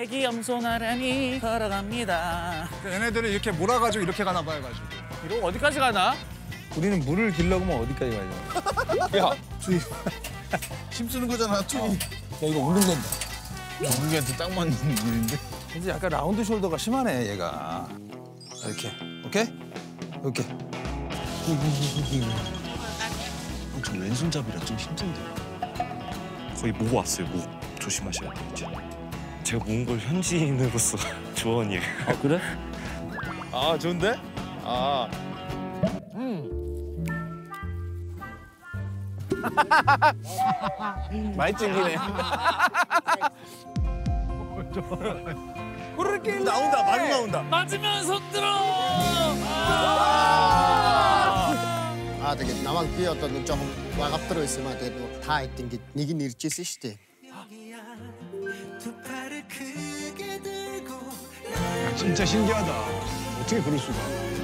애기 염소나란히 걸어갑니다. 얘네들은 이렇게 몰아가지고 이렇게 가나 봐요, 가지고. 이러고 어디까지 가나? 우리는 물을 길러보면 어디까지 가냐? 야, 투입. 힘 쓰는 거잖아, 투입. 야, 이거 운동된다. 우리한테 딱 맞는 일인데. 근데 약간 라운드 숄더가 심하네, 얘가. 이렇게, 오케이? 이렇게. 저 왼손잡이라 좀 힘든데. 거의 모고 왔어요, 목. 조심하셔야 돼요, 이제. 제가 몽골 현지인으로서 조언이에요. 아, 그래? 아, 좋은데? 아. 많이 찡기네. 그렇게 나온다, 많이 나온다. 맞으면 손 들어. 아, 되게 나만 뛰었던 좀 와갑 들어 있으면 되고 다 했던 게 니기 니르치 시대. 진짜 신기하다. 어떻게 그럴 수가?